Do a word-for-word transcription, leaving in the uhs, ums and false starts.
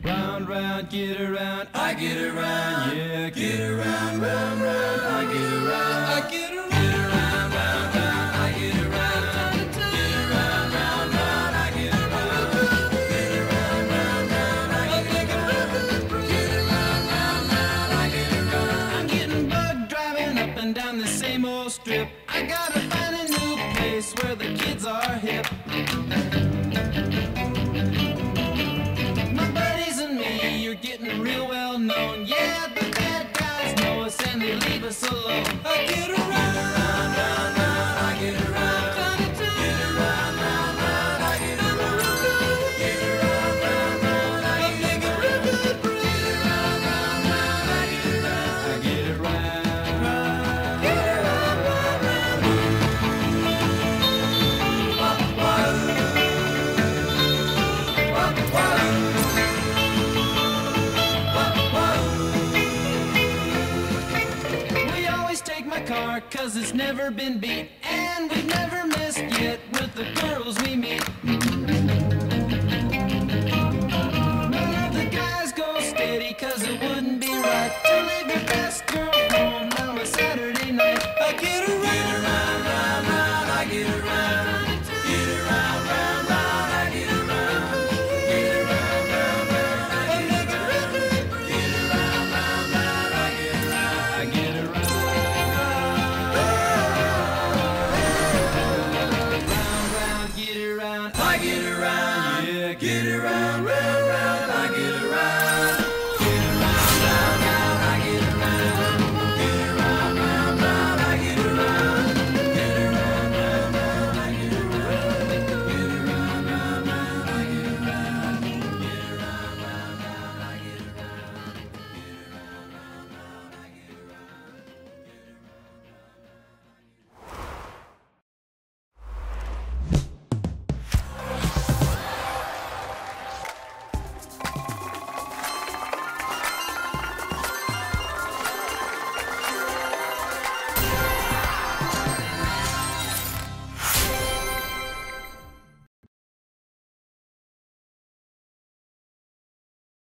Round, round, get around, I get around, yeah, get around, round, round, I get around, I get around, get around, round, round, I get around, get around, round, round, I get around, get around, round, round, I get around, get around, round, round, I get around. I'm getting bugged driving up and down the same old strip. I gotta find a new place where the kids are hip. Getting real well known, yeah, the bad guys know us and they leave us alone. I get around, round, round, round, I get around, get around, round, round, I get around, get around, round, round, I get around, get around, round, round, I get around, I get around, get around, round, round, round, round, round. Car, cause it's never been beat, and we've never missed yet with the girls we meet. None of the guys go steady, cause it wouldn't be right to leave your best girl